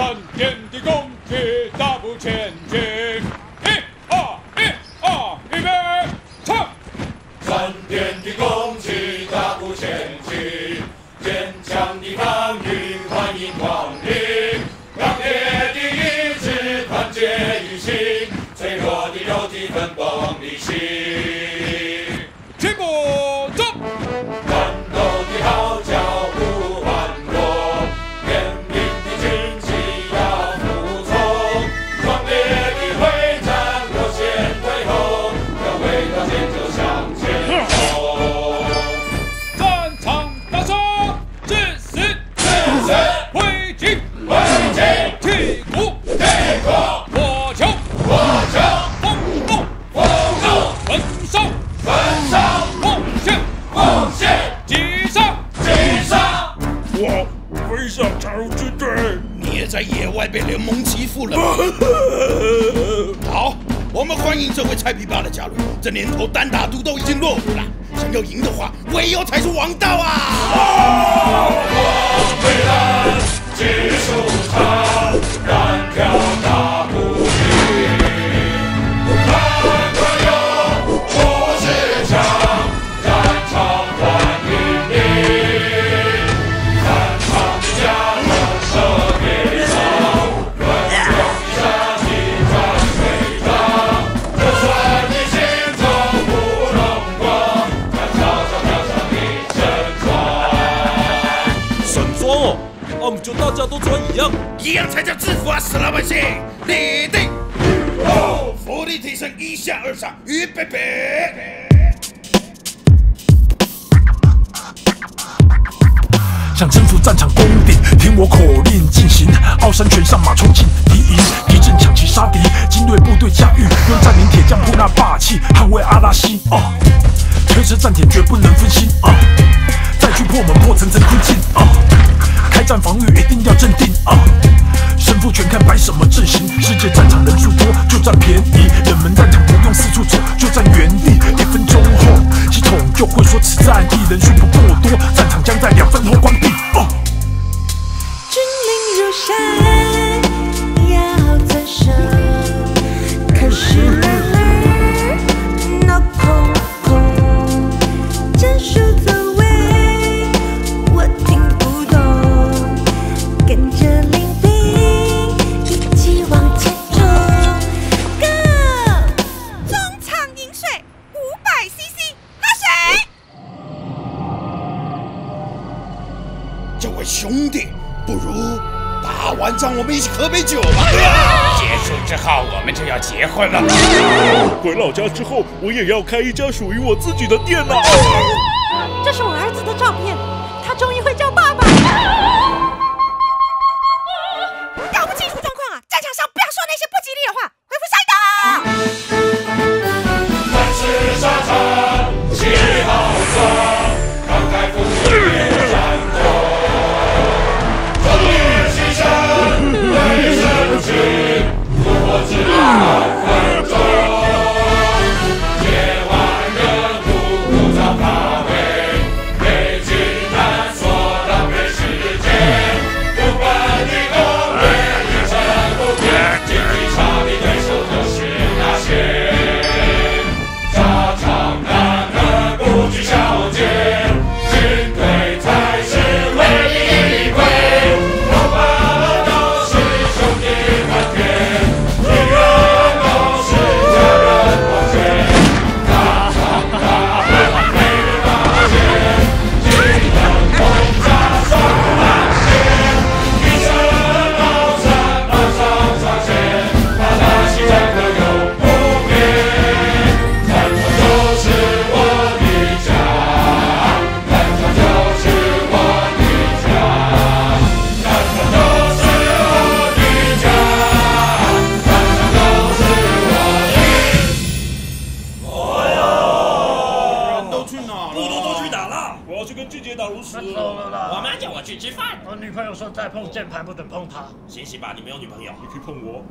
闪电的攻击，大步前进。一二，预备，冲！闪电的攻击，大步前进，坚强的防御，欢迎光临。钢铁的意志，团结一心，脆弱的肉体，奔放的心。起步，走！战斗的号角。 在野外被联盟欺负了。好，我们欢迎这位菜皮爸的加入。这年头单打独斗已经落伍了，想要赢的话，唯有才是王道啊！我回来结束它，单挑打不赢。看我有我是强，战场欢迎你，战场的家人。 就大家都穿一样，一样才叫制服啊！死老百姓，立定，哦，浮力提升，一下二上，预备备。 想征服战场攻顶，听我口令进行。傲山拳上马冲进敌营，敌阵抢旗杀敌，精锐部队驾驭，用占领铁匠铺那霸气，捍卫阿拉西啊！吹石战铁绝不能分心啊！再去破门破层层困境啊！开战防御一定要镇定啊！胜负全看摆什么阵型，世界战场人数多就占便宜，冷门战场不用四处走，就站原地。一分钟后系统就会说此战役人数不够多，战场将在2分后关闭。 山要遵守，可是那空空战术走位我听不懂，跟着领兵一起往前冲 ，Go！ 中场饮水500CC， 喝水。这位兄弟，不如。 打完仗，我们一起喝杯酒吧。结束之后，我们就要结婚了。回老家之后，我也要开一家属于我自己的店了。这是我儿子的照片，他终于会叫爸爸。搞不清楚状况啊！战场上不要说那些不吉利的话。回复下一档。战士沙场，气好壮，慷慨赴义。 再碰键盘不准碰它。行吧，你没有女朋友，你可以碰我。